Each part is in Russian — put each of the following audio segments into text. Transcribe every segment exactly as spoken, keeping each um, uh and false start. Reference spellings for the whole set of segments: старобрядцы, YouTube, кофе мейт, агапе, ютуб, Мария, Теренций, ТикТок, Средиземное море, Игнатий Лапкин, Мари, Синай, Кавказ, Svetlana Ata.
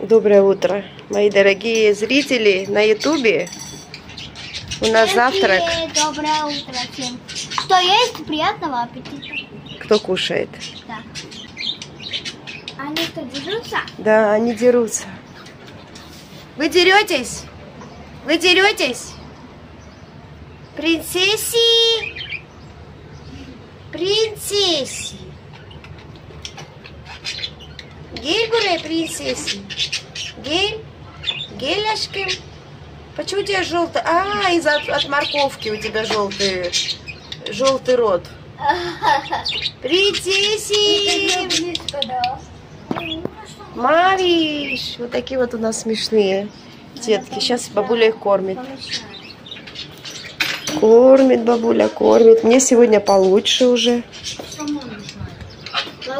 Доброе утро, мои дорогие зрители на ютубе. У нас завтрак. Доброе утро всем. Кто есть, приятного аппетита. Кто кушает? Да. Они что, дерутся? Да, они дерутся. Вы деретесь? Вы деретесь? Принцесси! Принцесси! Гельбуры, принцесси! Гель? Геляшки? Почему у тебя желтый? А, из-за от, от морковки у тебя желтый, желтый рот. Принцесси! Мариш! Вот такие вот у нас смешные детки. Сейчас бабуля их кормит. Кормит бабуля, кормит. Мне сегодня получше уже.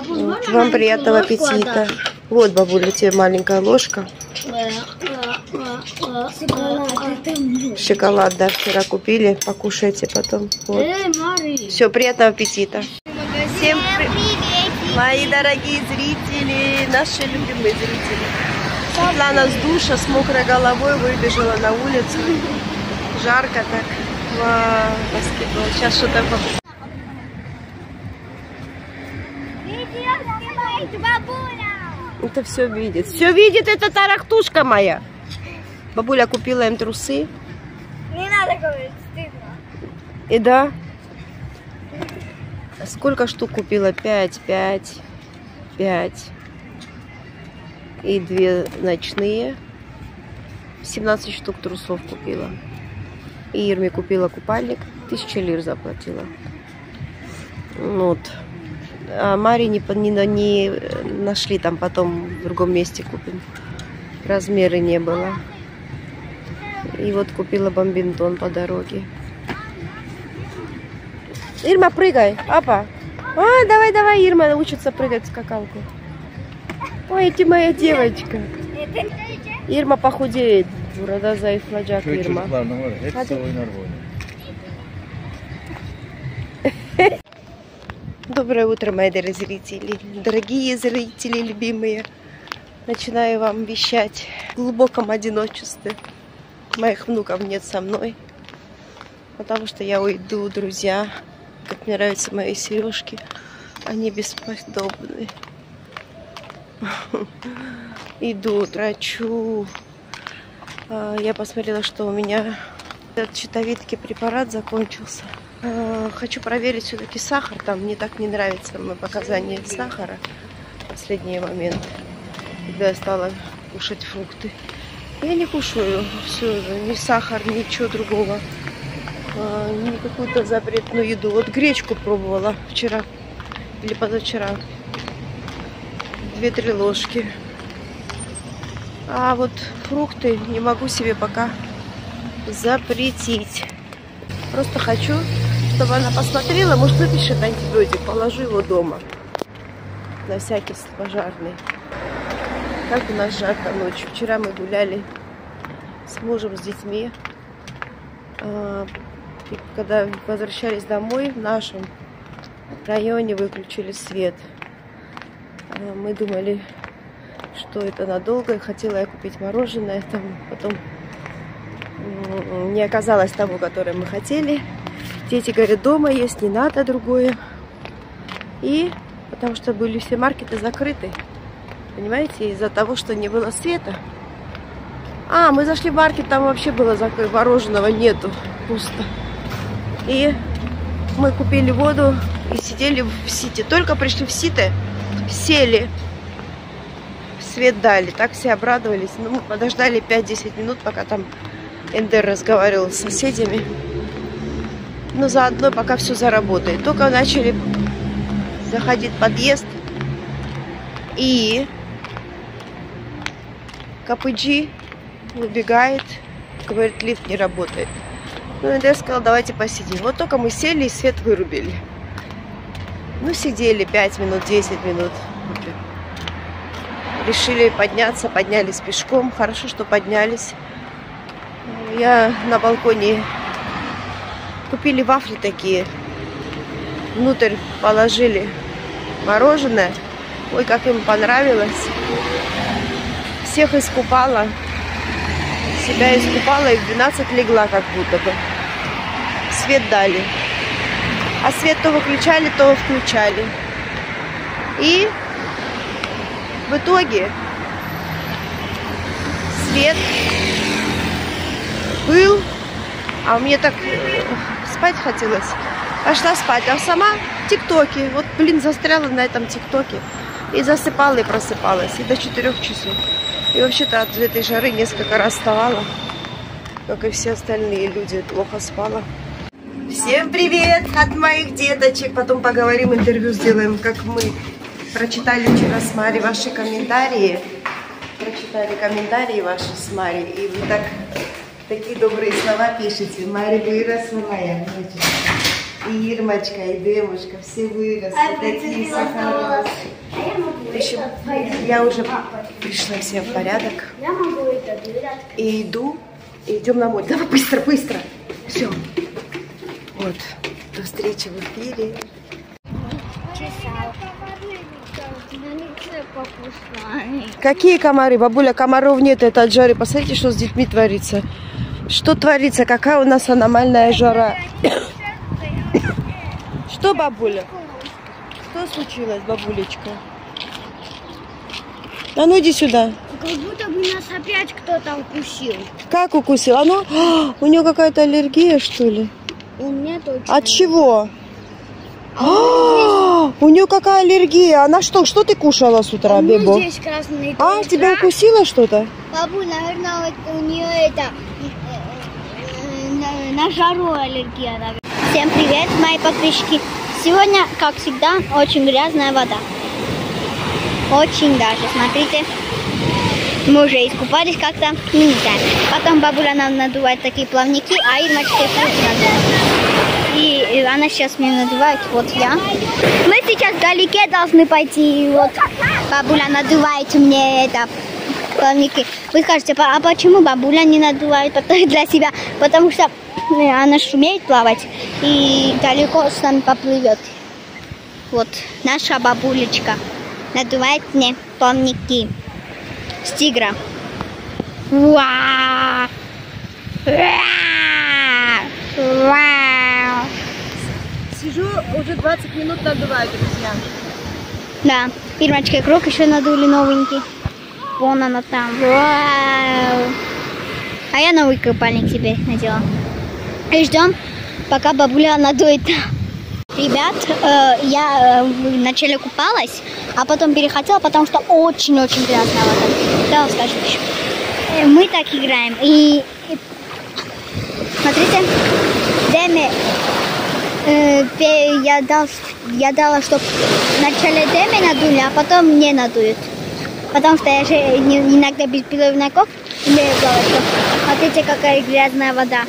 Вот. Вам приятного аппетита. Вот, бабуля, тебе маленькая ложка. Шоколад, да, вчера купили. Покушайте потом. Вот. Все, приятного аппетита. Всем привет, мои дорогие зрители, наши любимые зрители. Светлана с душа, с мокрой головой выбежала на улицу. Жарко так. Вау, баскетбол. Сейчас что-то покупаю. Это все видит. Все видит эта тарахтушка моя. Бабуля купила им трусы. Не надо говорить, стыдно. И да. Сколько штук купила? Пять, пять, пять. И две ночные. семнадцать штук трусов купила. И Ирме купила купальник. Тысяча лир заплатила. Вот. А Мари не, не, не нашли, там потом в другом месте купим. Размеры не было. И вот купила бомбинтон по дороге. Ирма, прыгай, апа. А, давай, давай, Ирма научится прыгать в скакалку. Ой, ты моя девочка. Ирма похудеет. Урадаза и флажак, Ирма. А ты... Доброе утро, мои дорогие зрители, дорогие зрители, любимые. Начинаю вам вещать в глубоком одиночестве. Моих внуков нет со мной, потому что я уйду, друзья. Как мне нравятся мои сережки, они бесподобны. Иду, трачу. Я посмотрела, что у меня этот щитовидки препарат закончился. Хочу проверить все-таки сахар. Там мне так не нравится мои показания сахара в последний момент, когда я стала кушать фрукты. Я не кушаю все, ни сахар, ничего другого, ни какую-то запретную еду. Вот гречку пробовала вчера или позавчера, две-три ложки. А вот фрукты не могу себе пока запретить. Просто хочу, чтобы она посмотрела, может, выпишет антибиотик, положу его дома. На всякий пожарный. Как у нас жарко ночью. Вчера мы гуляли с мужем, с детьми. И когда возвращались домой, в нашем районе выключили свет. Мы думали, что это надолго. Хотела я купить мороженое, там потом... Не оказалось того, которое мы хотели. Дети говорят, дома есть, не надо другое. И потому что были все маркеты закрыты. Понимаете, из-за того, что не было света. А, мы зашли в маркет, там вообще было закрыто, мороженого нету, пусто. И мы купили воду и сидели в сите. Только пришли в сите, сели, свет дали. Так все обрадовались. Ну, мы подождали пять-десять минут, пока там... Эндер разговаривал с соседями, но заодно пока все заработает. Только начали заходить в подъезд, и Капыджи выбегает, говорит, лифт не работает. Ну, Эндер сказал, давайте посидим. Вот только мы сели и свет вырубили. Ну, сидели пять минут, десять минут. Решили подняться, поднялись пешком. Хорошо, что поднялись. Я на балконе купили вафли такие. Внутрь положили мороженое. Ой, как им понравилось. всех искупала. Себя искупала и в двенадцать легла как будто бы. Свет дали. А свет то выключали, то включали. И в итоге свет был, а мне так спать хотелось. Пошла спать, а сама в ТикТоке. Вот, блин, застряла на этом ТикТоке. И засыпала, и просыпалась. И до четырёх часов. И вообще-то от этой жары несколько раз вставала. Как и все остальные люди, плохо спала. Всем привет от моих деточек. Потом поговорим, интервью сделаем, как мы прочитали вчера с Мари ваши комментарии. Прочитали комментарии ваши с Мари. И вы так, такие добрые слова пишете. Мари выросла моя. И Ирмочка, и Демушка, все выросли. А такие все хорошие. Я уже пришла все в порядок. И иду. И идем на море. Давай быстро, быстро. Все. Вот. До встречи в эфире. Какие комары? Бабуля, комаров нет. Это от жары. Посмотрите, что с детьми творится. Что творится? Какая у нас аномальная жара. Что, бабуля? Что случилось, бабулечка? А ну иди сюда. Как будто бы нас опять кто-то укусил. Как укусил? А ну, а, у нее какая-то аллергия, что ли? У меня точно. От чего? А а, здесь... У нее какая аллергия? Она что? Что ты кушала с утра, у Бебо? Здесь красный. А, тебя укусило что-то? Бабуль, наверное, вот у нее это... На жару аллергия, наверное. Всем привет, мои подписчики. Сегодня, как всегда, очень грязная вода. Очень даже, смотрите. Мы уже искупались как-то, ну не знаю. Потом бабуля нам надувает такие плавники, а Ирмочке фрукты надувает. И, и она сейчас мне надувает, вот я. Мы сейчас вдалеке должны пойти, вот бабуля надувает мне это, плавники. Вы скажете, а почему бабуля не надувает для себя? Потому что она же умеет плавать и далеко с нами поплывет. Вот наша бабулечка надувает мне плавники с тигра. Вау! Вау! Сижу уже двадцать минут, надуваю, друзья. Да, Ирмочка и Крок еще надули новенький. Вон она там. Вау! А я новый купальник себе надела. И ждем, пока бабуля надует. Ребят, э, я э, вначале купалась, а потом перехотела, потому что очень-очень грязно вода. Да, скажу еще. Э, мы так играем. И, и... смотрите, Деме, э, я, дал, я дала, чтобы вначале Деме надули, а потом мне надуют. Потому что я же иногда без пиловной кофты умею плавать. Смотрите, какая грязная вода.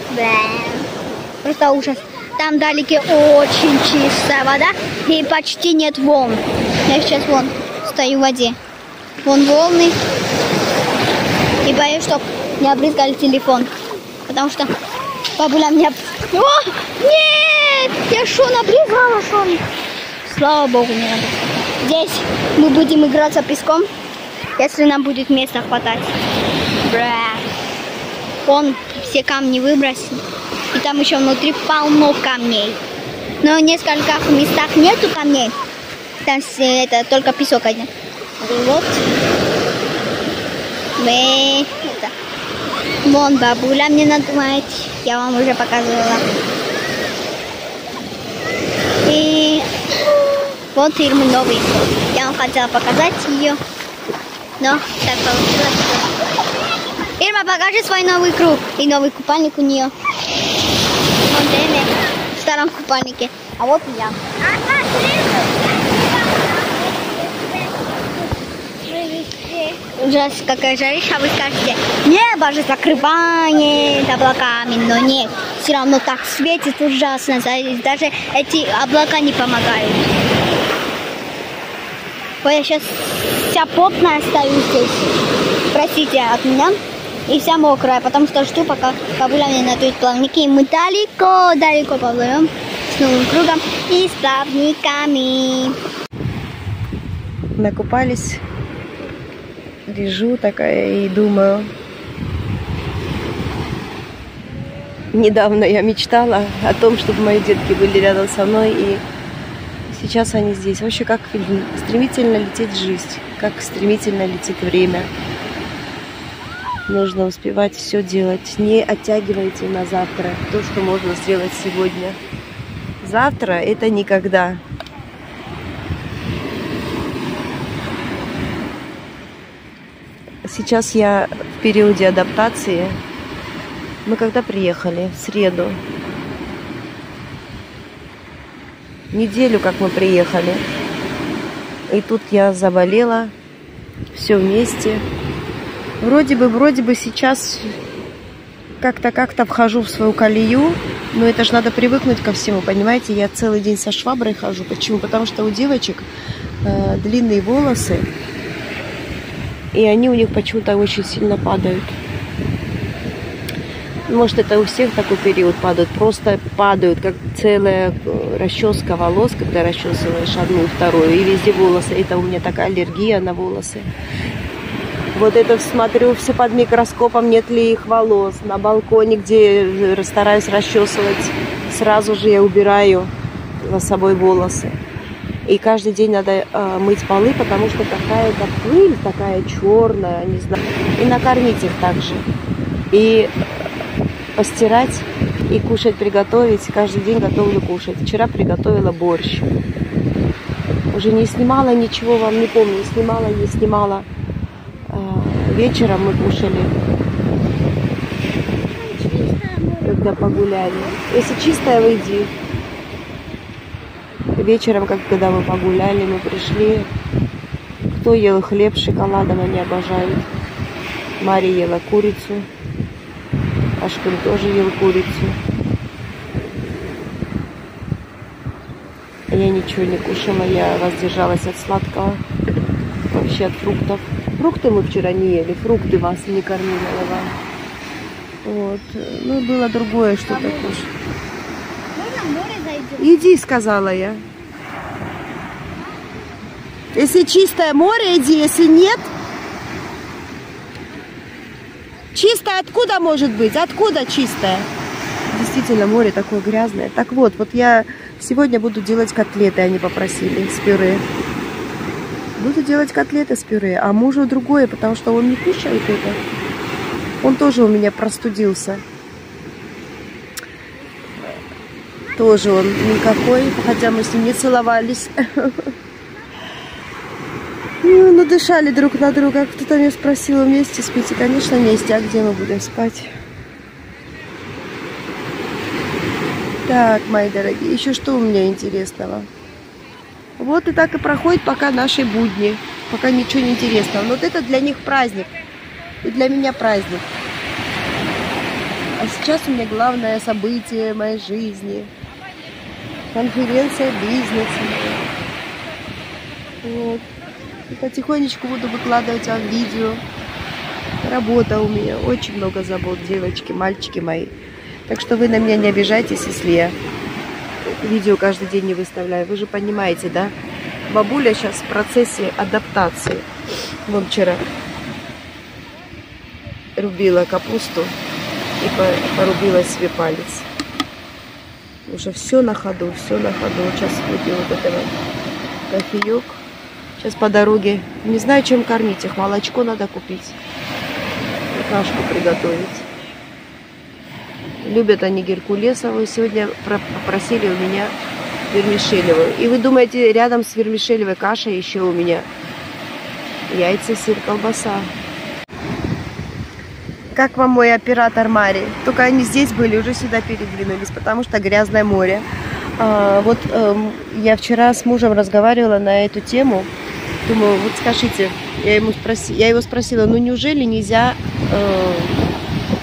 Просто ужас. Там вдалеке очень чистая вода и почти нет волн. Я сейчас вон стою в воде. Вон волны. И боюсь, чтобы не обрызгали телефон. Потому что бабуля меня... О! Нет! Я шо, набрызгала, шо? Слава богу, не надо. Здесь мы будем играться песком, если нам будет места хватать. Бра. Он все камни выбросил. И там еще внутри полно камней. Но в нескольких местах нету камней. Там это, только песок один. Вот. Мы, это. Вон бабуля мне надумает. Я вам уже показывала. И вот Ирмы новый. Я вам хотела показать ее. Но так получилось. Ирма, покажи свой новый круг. И новый купальник у нее. В старом купальнике. А вот я. Ужас, какая жарища, вы скажете. Небо же закрывает облаками, но нет. Все равно так светит ужасно. Даже эти облака не помогают. Ой, я сейчас вся потная стою здесь. Простите от меня. И вся мокрая, потому что жду, пока бабуля мне надует плавники. И мы далеко-далеко поплывем с новым кругом и с плавниками. Накупались. лежу такая и думаю. Недавно я мечтала о том, чтобы мои детки были рядом со мной, и сейчас они здесь. Вообще, как стремительно летит жизнь, как стремительно летит время. Нужно успевать все делать. Не оттягивайте на завтра то, что можно сделать сегодня. Завтра – это никогда. Сейчас я в периоде адаптации. Мы когда приехали? В среду. Неделю, как мы приехали. И тут я заболела. Все вместе. Вроде бы, вроде бы сейчас как-то, как-то вхожу в свою колею. Но это же надо привыкнуть ко всему, понимаете? Я целый день со шваброй хожу. Почему? Потому что у девочек э, длинные волосы. И они у них почему-то очень сильно падают. Может, это у всех такой период падают. Просто падают, как целая расческа волос, когда расчесываешь одну, вторую. И везде волосы. Это у меня такая аллергия на волосы. Вот это смотрю, все под микроскопом, нет ли их волос. На балконе, где стараюсь расчесывать, сразу же я убираю за собой волосы. И каждый день надо э, мыть полы, потому что какая-то пыль такая черная, не знаю. И накормить их также. И постирать, и кушать, приготовить. Каждый день готовлю кушать. Вчера приготовила борщ. Уже не снимала ничего, вам не помню, не снимала, не снимала. Э, вечером мы кушали, когда погуляли. Если чистая, выйди. Вечером, как когда мы погуляли, мы пришли. Кто ел хлеб с шоколадом, они обожают. Мария ела курицу. Ашкин тоже ел курицу. Я ничего не кушала, я воздержалась от сладкого. Вообще от фруктов. Фрукты мы вчера не ели, фрукты вас не кормила вам. Вот. Ну, было другое что-то кушать. Иди, сказала я. Если чистое море, иди, если нет. Чистое откуда может быть? Откуда чистое? Действительно, море такое грязное. Так вот, вот я сегодня буду делать котлеты, они попросили, с пюре. Буду делать котлеты с пюре, а мужу другое, потому что он не кушает это. Он тоже у меня простудился. Тоже он никакой, хотя мы с ним не целовались. Ну, надышали друг на друга. Кто-то меня спросил, вместе спите? Конечно, вместе. А где мы будем спать? Так, мои дорогие, еще что у меня интересного? Вот и так и проходит пока наши будни. Пока ничего не интересного. Но вот это для них праздник. И для меня праздник. А сейчас у меня главное событие моей жизни. Конференция бизнеса. Вот. И потихонечку буду выкладывать вам видео. Работа у меня. Очень много забот, девочки, мальчики мои. Так что вы на меня не обижайтесь, если я видео каждый день не выставляю. Вы же понимаете, да? Бабуля сейчас в процессе адаптации. Вон вчера рубила капусту и порубила себе палец. Уже все на ходу, все на ходу. Сейчас выпью вот этого кофеек. Сейчас по дороге. Не знаю, чем кормить их. Молочко надо купить. И кашку приготовить. Любят они геркулесовую. Сегодня попросили у меня вермишелевую. И вы думаете, рядом с вермишелевой кашей еще у меня яйца, сыр, колбаса. Как вам мой оператор Мари? Только они здесь были, уже сюда передвинулись, потому что грязное море. А, вот э, я вчера с мужем разговаривала на эту тему. Думаю, вот скажите, я, ему спроси, я его спросила, ну неужели нельзя э,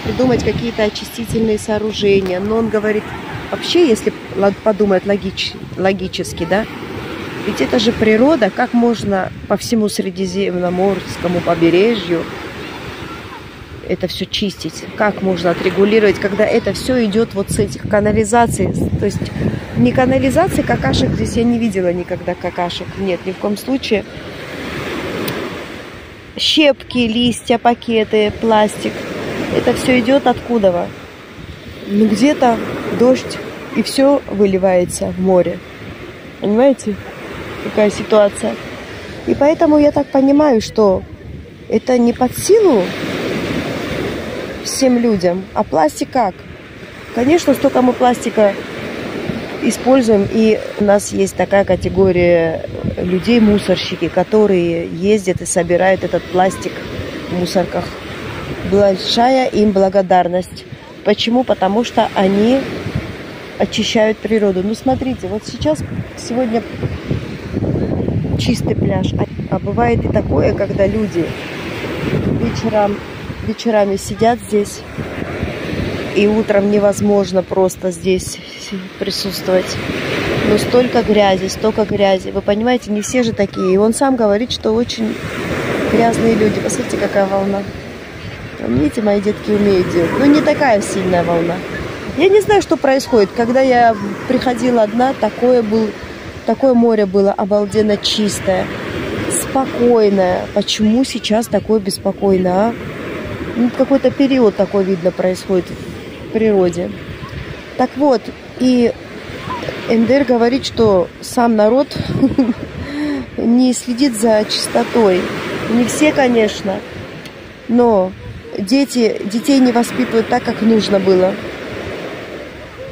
придумать какие-то очистительные сооружения? Но он говорит, вообще, если подумать логич, логически, да, ведь это же природа, как можно по всему Средиземноморскому побережью это все чистить, как можно отрегулировать, когда это все идет вот с этих канализаций, то есть не канализации, какашек здесь я не видела никогда, какашек, нет, ни в коем случае. щепки, листья, пакеты, пластик. Это все идет откуда-то. Ну где-то дождь, и все выливается в море. Понимаете, какая ситуация? И поэтому я так понимаю, что это не под силу всем людям. А пластик как? Конечно, столько мы пластика используем, и у нас есть такая категория людей, мусорщики, которые ездят и собирают этот пластик в мусорках. Большая им благодарность. Почему? Потому что они очищают природу. Ну, смотрите, вот сейчас, сегодня чистый пляж. А бывает и такое, когда люди вечером, вечерами сидят здесь, и утром невозможно просто здесь присутствовать. Но столько грязи, столько грязи. Вы понимаете, не все же такие. И он сам говорит, что очень грязные люди. Посмотрите, какая волна. Видите, мои детки умеют делать. Но не такая сильная волна. Я не знаю, что происходит. Когда я приходила одна, такое, был, такое море было обалденно чистое, спокойное. Почему сейчас такое беспокойное, а? Ну, какой-то период такой, видно, происходит в природе. Так вот, и эн дэ эр говорит, что сам народ не следит за чистотой. Не все, конечно, но дети, детей не воспитывают так, как нужно было.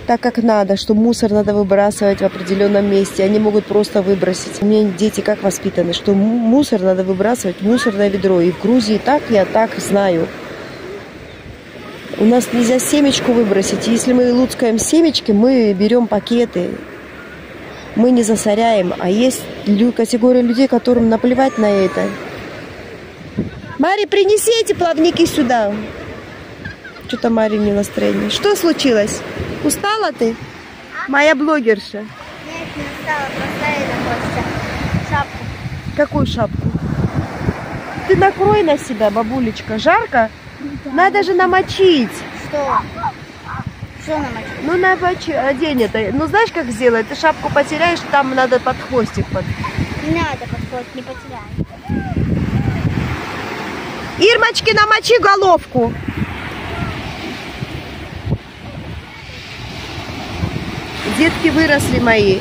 Так, как надо, что мусор надо выбрасывать в определенном месте. Они могут просто выбросить. У меня дети как воспитаны, что мусор надо выбрасывать в мусорное ведро. И в Грузии так, я так знаю. У нас нельзя семечку выбросить. Если мы луцкаем семечки, мы берем пакеты. Мы не засоряем. А есть категория людей, которым наплевать на это. Мари, принеси эти плавники сюда. Что-то Мари не настроение. Что случилось? Устала ты? А? Моя блогерша. Нет, не устала. Просто это хочется. Шапку. Какую шапку? Ты накрой на себя, бабулечка. Жарко? Надо же намочить. Что? Что намочить? Ну, намочи, одень это. Ну, знаешь, как сделать? Ты шапку потеряешь, там надо под хвостик. Под... Не надо под хвостик, не потеряй. Ирмочки, намочи головку. Детки выросли мои.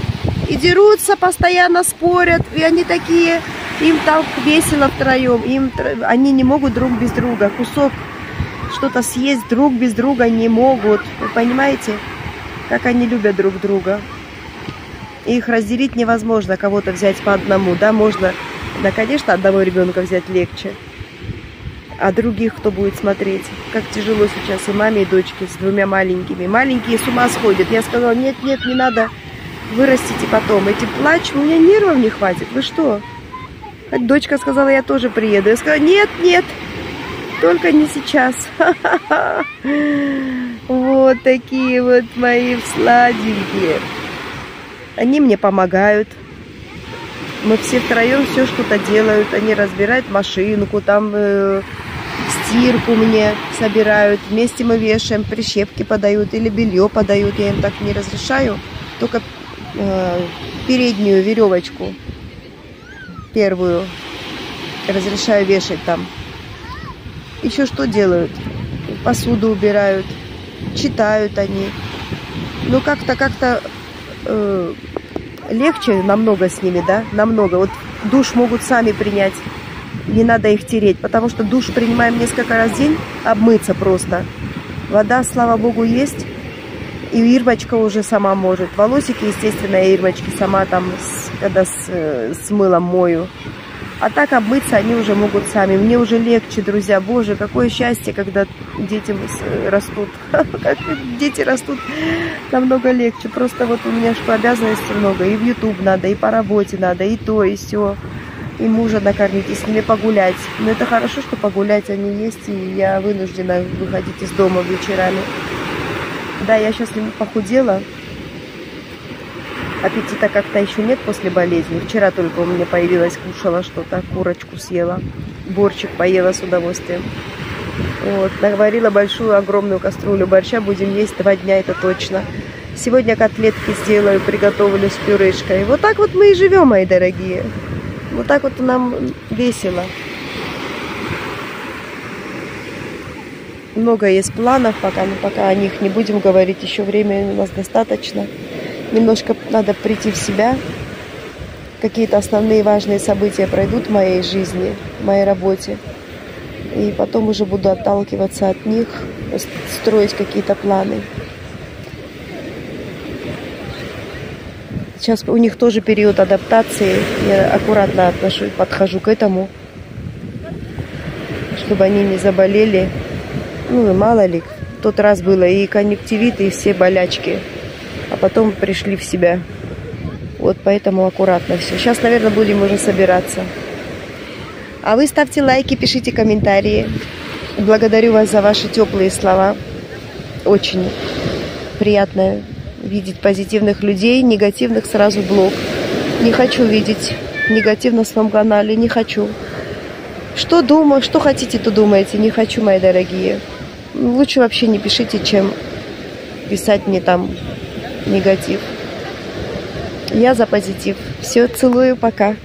И дерутся, постоянно спорят. И они такие... Им так весело втроем, им, они не могут друг без друга. Кусок что-то съесть друг без друга не могут. Вы понимаете, как они любят друг друга. Их разделить невозможно, кого-то взять по одному. Да, можно, да, конечно, одного ребенка взять легче. А других кто будет смотреть? Как тяжело сейчас и маме, и дочке с двумя маленькими. Маленькие с ума сходят. Я сказала, нет, нет, не надо, вырастите потом. Эти плачут, у меня нервов не хватит, вы что? Дочка сказала, я тоже приеду. Я сказала, нет, нет, только не сейчас. Вот такие вот мои сладенькие. Они мне помогают. Мы все втроем все что-то делают. Они разбирают машинку, там э, стирку мне собирают. Вместе мы вешаем, прищепки подают или белье подают. Я им так не разрешаю, только э, переднюю веревочку. Первую разрешаю вешать там. Еще что делают? Посуду убирают, читают они. Ну как-то, как-то э, легче намного с ними, да? Намного. Вот душ могут сами принять. Не надо их тереть, потому что душ принимаем несколько раз в день, обмыться просто. Вода, слава богу, есть. И Ирмочка уже сама может. Волосики, естественно, я Ирмочки сама там, когда с, с мылом мою. А так обмыться они уже могут сами. Мне уже легче, друзья. Боже, какое счастье, когда дети растут. Как дети растут, намного легче. Просто вот у меня что, обязанностей много. И в YouTube надо, и по работе надо, и то, и все. И мужа накормить, и с ними погулять. Но это хорошо, что погулять они есть, и я вынуждена выходить из дома вечерами. Да, я сейчас похудела. Аппетита как-то еще нет после болезни. Вчера только у меня появилась, кушала что-то. Курочку съела. Борщик поела с удовольствием. Вот. Наварила большую, огромную кастрюлю борща. Будем есть два дня, это точно. Сегодня котлетки сделаю, приготовлю с пюрешкой. Вот так вот мы и живем, мои дорогие. Вот так вот нам весело. много есть планов, пока, но пока о них не будем говорить, еще времени у нас достаточно. Немножко надо прийти в себя. Какие-то основные важные события пройдут в моей жизни, в моей работе. И потом уже буду отталкиваться от них, строить какие-то планы. Сейчас у них тоже период адаптации. Я аккуратно отношу, подхожу к этому, чтобы они не заболели. Ну и мало ли, в тот раз было и конъюнктивит, и все болячки. А потом пришли в себя. Вот поэтому аккуратно все. Сейчас, наверное, будем уже собираться. А вы ставьте лайки, пишите комментарии. Благодарю вас за ваши теплые слова. Очень приятно видеть позитивных людей, негативных сразу блок. Не хочу видеть негативно в своем канале, не хочу. Что думаю, что хотите, то думаете. Не хочу, мои дорогие. Лучше вообще не пишите, чем писать мне там негатив. Я за позитив. Все, целую, пока.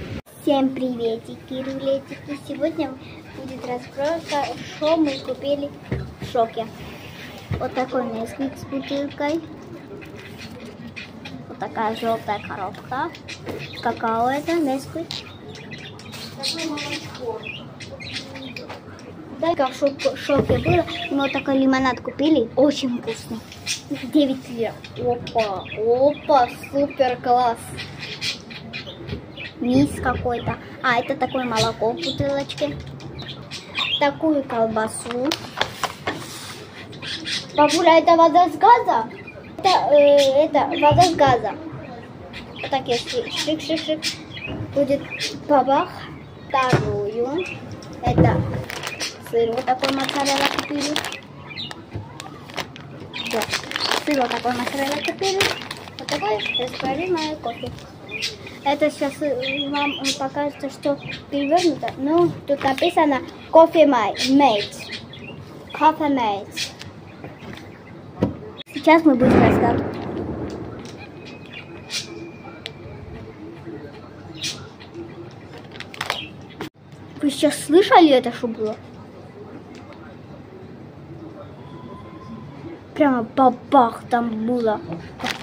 Всем приветики, рулетики. Сегодня будет разборка, что мы купили в шоке. Вот такой Нескучный с бутылкой. Вот такая желтая коробка. Какао это, Нескучный. Да, в шоке было, но такой лимонад купили, очень вкусный. девять лет. Опа, опа, супер класс. Мисс какой-то. А, это такое молоко в бутылочке. Такую колбасу. Бабуля, это вода с газа? Это, э, это вода с газа. Вот так я шик-шик-шик. Будет бабах. Вторую. Это... Вот такой моцарелла купили. Да. Сыр вот такой моцарелла купили. Вот такой растворимое кофе. Это сейчас вам покажется, что перевернуто. Ну, тут написано кофе мейт. Кофе мейт. Сейчас мы будем разговаривать. Вы сейчас слышали это, что было? Прямо бабах там было.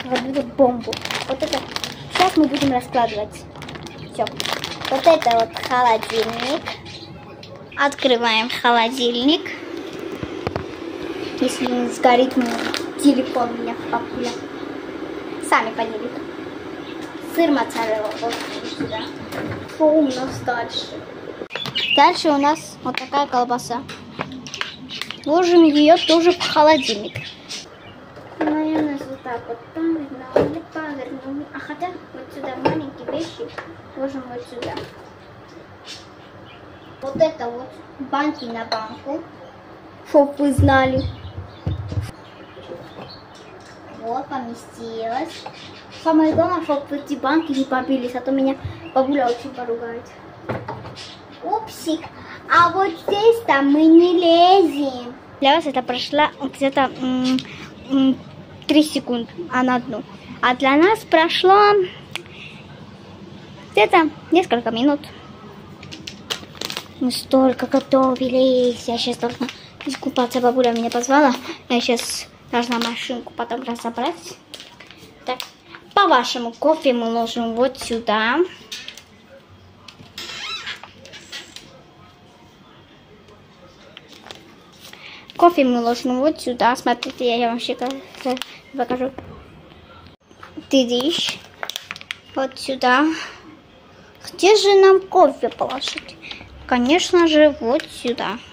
Как будто бомбу. Вот это. Сейчас мы будем раскладывать. Все. Вот это вот холодильник. Открываем холодильник. Если не сгорит мой телефон, у меня в папуле. Сами поняли. Сыр моцарелла. Вот сюда. Что у нас дальше? Дальше у нас вот такая колбаса. Ложим ее тоже в холодильник. Майонез вот так вот там повернули, повернули. А хотя вот сюда маленькие вещи ложим вот сюда. Вот это вот банки на банку, чтоб вы знали. Вот поместилось. Самое главное, чтобы эти банки не побились, а то меня бабуля очень поругает. Упсик. А вот здесь-то мы не лезем. Для вас это прошло где-то три секунды, а на одну. А для нас прошло где-то несколько минут. Мы столько готовились. Я сейчас должна искупаться. Бабуля меня позвала. Я сейчас должна машинку потом разобрать. Так, по вашему кофе мы ложим вот сюда. Кофе мы ложим вот сюда. Смотрите, я вам еще покажу. Тыдыщ. Вот сюда. Где же нам кофе положить? Конечно же, вот сюда.